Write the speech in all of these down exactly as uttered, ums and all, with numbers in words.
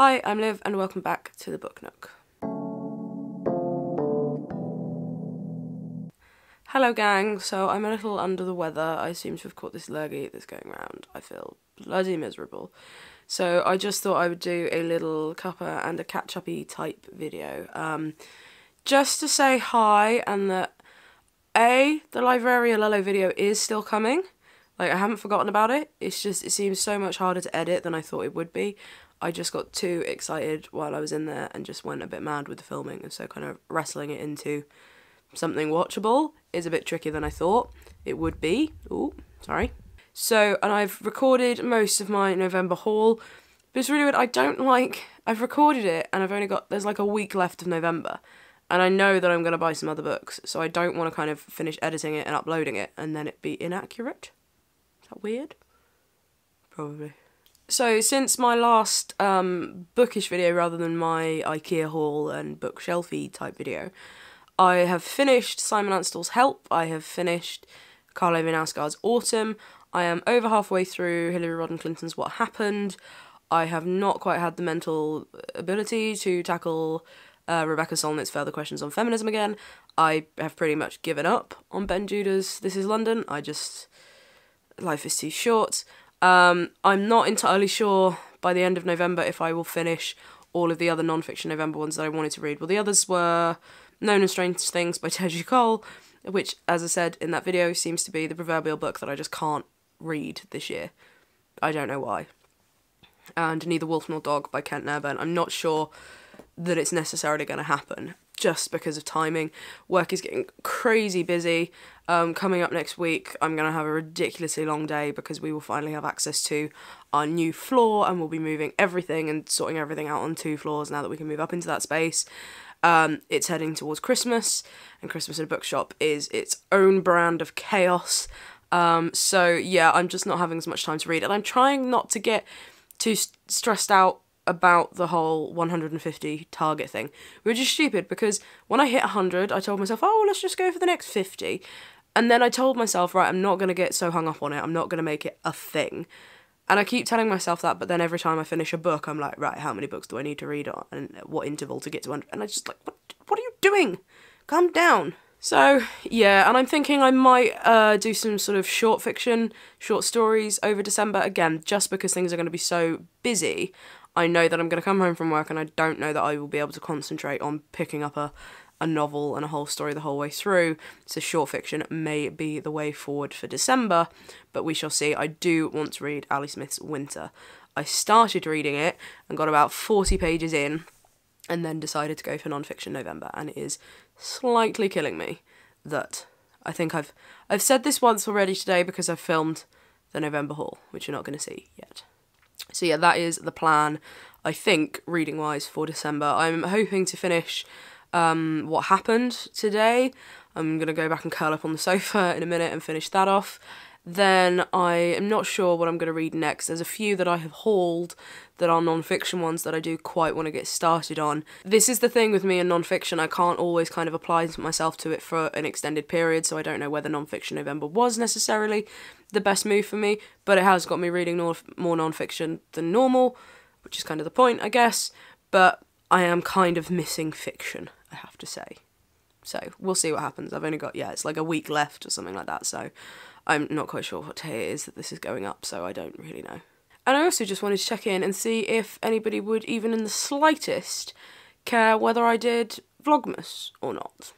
Hi, I'm Liv and welcome back to The Book Nook. Hello gang, so I'm a little under the weather. I seem to have caught this lurgy that's going round. I feel bloody miserable. So I just thought I would do a little cuppa and a catch-uppy type video. Um, just to say hi and that A, the Livraria Lello video is still coming. Like, I haven't forgotten about it. It's just, it seems so much harder to edit than I thought it would be. I just got too excited while I was in there and just went a bit mad with the filming, and so kind of wrestling it into something watchable is a bit trickier than I thought it would be. Ooh, sorry. So, and I've recorded most of my November haul, but it's really weird, I don't like, I've recorded it and I've only got, there's like a week left of November, and I know that I'm going to buy some other books, so I don't want to kind of finish editing it and uploading it and then it be inaccurate. Is that weird? Probably. So since my last um, bookish video, rather than my IKEA haul and bookshelfy type video, I have finished Simon Anstall's Help, I have finished Karl Ove Knausgaard's Autumn, I am over halfway through Hillary Rodden Clinton's What Happened, I have not quite had the mental ability to tackle uh, Rebecca Solnit's Further Questions on Feminism again, I have pretty much given up on Ben Judah's This Is London, I just... life is too short. Um, I'm not entirely sure by the end of November if I will finish all of the other non-fiction November ones that I wanted to read. Well, the others were Known and Strange Things by Teju Cole, which, as I said in that video, seems to be the proverbial book that I just can't read this year. I don't know why. And Neither Wolf Nor Dog by Kent Nerburn. I'm not sure that it's necessarily going to happen, just because of timing. Work is getting crazy busy. Um, coming up next week, I'm going to have a ridiculously long day because we will finally have access to our new floor and we'll be moving everything and sorting everything out on two floors now that we can move up into that space. Um, it's heading towards Christmas, and Christmas in a bookshop is its own brand of chaos. Um, so yeah, I'm just not having as much time to read, and I'm trying not to get too st- stressed out about the whole one hundred fifty target thing, which is stupid because when I hit one hundred, I told myself, oh, let's just go for the next fifty. And then I told myself, right, I'm not going to get so hung up on it. I'm not going to make it a thing. And I keep telling myself that, but then every time I finish a book, I'm like, right, how many books do I need to read on and at what interval to get to one hundred? And I just like, what, what are you doing? Calm down. So, yeah, and I'm thinking I might uh, do some sort of short fiction, short stories over December. Again, just because things are going to be so busy, I know that I'm going to come home from work and I don't know that I will be able to concentrate on picking up a, a novel and a whole story the whole way through. So short fiction may be the way forward for December, but we shall see. I do want to read Ali Smith's Winter. I started reading it and got about forty pages in and then decided to go for non-fiction November, and it is slightly killing me that I think I've... I've said this once already today because I've filmed the November haul, which you're not going to see yet. So yeah, that is the plan, I think, reading-wise, for December. I'm hoping to finish um, What Happened today. I'm going to go back and curl up on the sofa in a minute and finish that off. Then I am not sure what I'm going to read next. There's a few that I have hauled that are non-fiction ones that I do quite want to get started on. This is the thing with me and non-fiction. I can't always kind of apply myself to it for an extended period, so I don't know whether non-fiction November was necessarily the best move for me, but it has got me reading more non-fiction than normal, which is kind of the point, I guess, but I am kind of missing fiction, I have to say. So we'll see what happens. I've only got, yeah, it's like a week left or something like that, so I'm not quite sure what day it is that this is going up, so I don't really know. And I also just wanted to check in and see if anybody would, even in the slightest, care whether I did Vlogmas or not.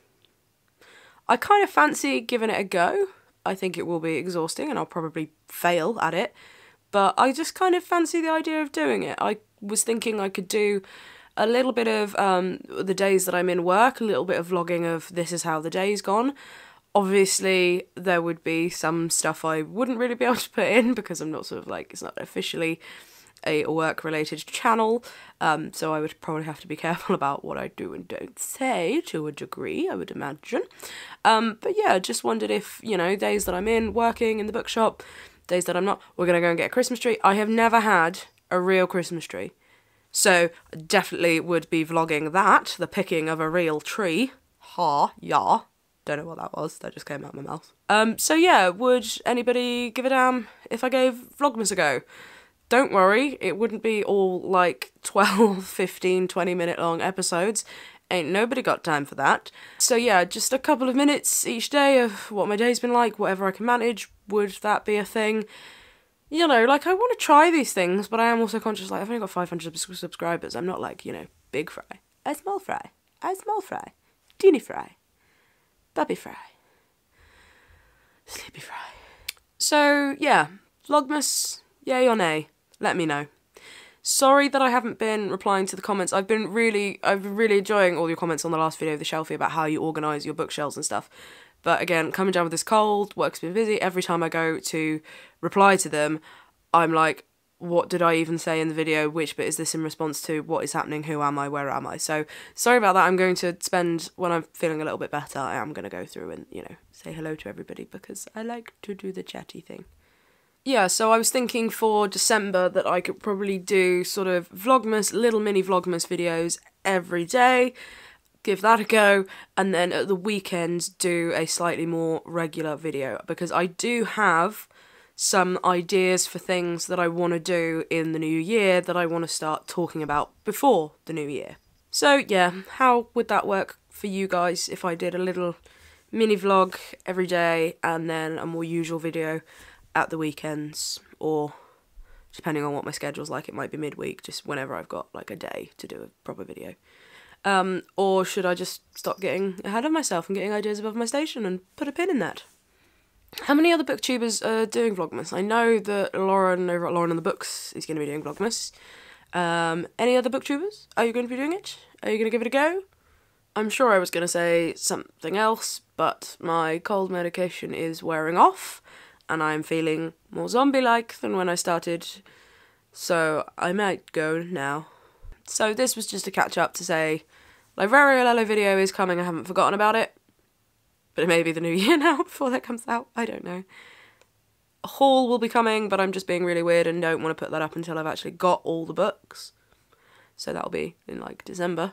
I kind of fancy giving it a go. I think it will be exhausting and I'll probably fail at it, but I just kind of fancy the idea of doing it. I was thinking I could do a little bit of um, the days that I'm in work, a little bit of vlogging of this is how the day's gone. Obviously, there would be some stuff I wouldn't really be able to put in because I'm not sort of like, it's not officially a work-related channel, um, so I would probably have to be careful about what I do and don't say to a degree, I would imagine. Um, but yeah, just wondered if, you know, days that I'm in, working in the bookshop, days that I'm not, we're going to go and get a Christmas tree. I have never had a real Christmas tree, so definitely would be vlogging that, the picking of a real tree. Ha, yeah. Don't know what that was, that just came out of my mouth. Um, so yeah, would anybody give a damn if I gave Vlogmas a go? Don't worry, it wouldn't be all like twelve, fifteen, twenty minute long episodes. Ain't nobody got time for that. So yeah, just a couple of minutes each day of what my day's been like, whatever I can manage. Would that be a thing? You know, like, I want to try these things, but I am also conscious, like, I've only got five hundred subscribers. I'm not like, you know, big fry. A small fry. A small fry. Teeny fry. Baby fry. Sleepy fry. So yeah, Vlogmas, yay or nay? Let me know. Sorry that I haven't been replying to the comments. I've been really, I've been really enjoying all your comments on the last video of the Shelfie about how you organise your bookshelves and stuff. But again, coming down with this cold, work's been busy. Every time I go to reply to them, I'm like, what did I even say in the video? Which bit is this in response to? What is happening? Who am I? Where am I? So sorry about that. I'm going to spend, when I'm feeling a little bit better, I am going to go through and, you know, say hello to everybody because I like to do the chatty thing. Yeah, so I was thinking for December that I could probably do sort of Vlogmas, little mini Vlogmas videos every day, give that a go, and then at the weekend do a slightly more regular video, because I do have some ideas for things that I want to do in the new year that I want to start talking about before the new year. So yeah, how would that work for you guys if I did a little mini vlog every day and then a more usual video at the weekends, or depending on what my schedule's like, it might be midweek, just whenever I've got like a day to do a proper video. Um, or should I just stop getting ahead of myself and getting ideas above my station and put a pin in that? How many other booktubers are doing Vlogmas? I know that Lauren over at Lauren and the Books is going to be doing Vlogmas. Um, any other booktubers? Are you going to be doing it? Are you going to give it a go? I'm sure I was going to say something else, but my cold medication is wearing off, and I'm feeling more zombie-like than when I started, so I might go now. So this was just a catch-up to say, Livraria Lello video is coming, I haven't forgotten about it, but it may be the new year now before that comes out, I don't know. A haul will be coming, but I'm just being really weird and don't want to put that up until I've actually got all the books, so that'll be in, like, December.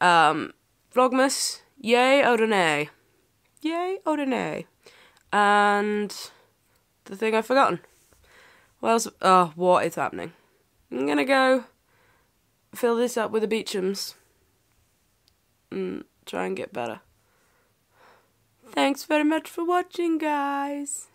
Um, Vlogmas, yay or nay? Yay or nay? And the thing I've forgotten. What else? Oh, what is happening? I'm gonna go fill this up with the Beechams and try and get better. Thanks very much for watching, guys.